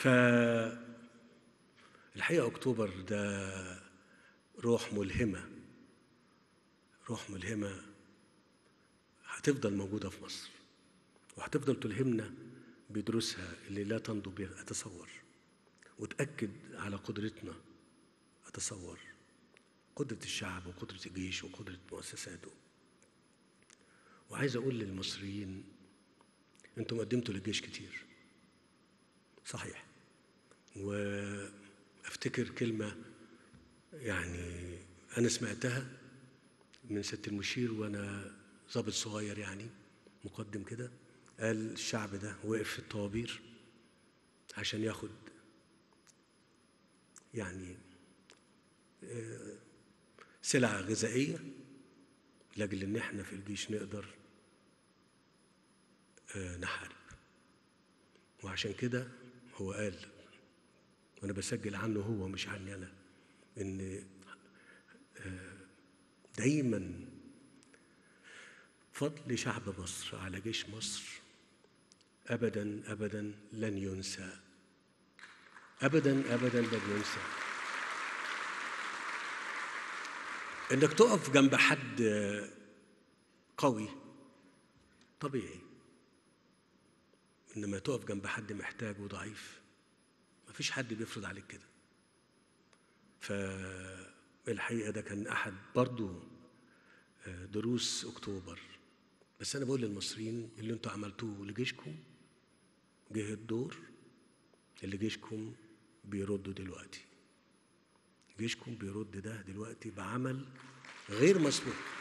فالحقيقة أكتوبر ده روح ملهمة، روح ملهمة هتفضل موجودة في مصر وهتفضل تلهمنا بدروسها اللي لا تنضب أتصور، وتأكد على قدرتنا أتصور، قدرة الشعب وقدرة الجيش وقدرة مؤسساته. وعايز أقول للمصريين، أنتم قدمتوا للجيش كتير صحيح، وأفتكر كلمة يعني أنا سمعتها من سيادة المشير وأنا ضابط صغير يعني مقدم كده، قال الشعب ده وقف في الطوابير عشان ياخد يعني سلعة غذائية، لأجل إن إحنا في الجيش نقدر نحارب. وعشان كده هو قال، وأنا بسجل عنه هو مش عني أنا، إن دايما فضل شعب مصر على جيش مصر أبدا أبدا لن ينسى، أبدا أبدا لن ينسى. إنك تقف جنب حد قوي طبيعي، إنما تقف جنب حد محتاج وضعيف مفيش حد بيفرض عليك كده. فالحقيقة ده كان أحد برضو دروس أكتوبر. بس أنا بقول للمصريين، اللي أنتوا عملتوه لجيشكم جه الدور اللي جيشكم بيرده دلوقتي، جيشكم بيرد ده دلوقتي بعمل غير مسبوق.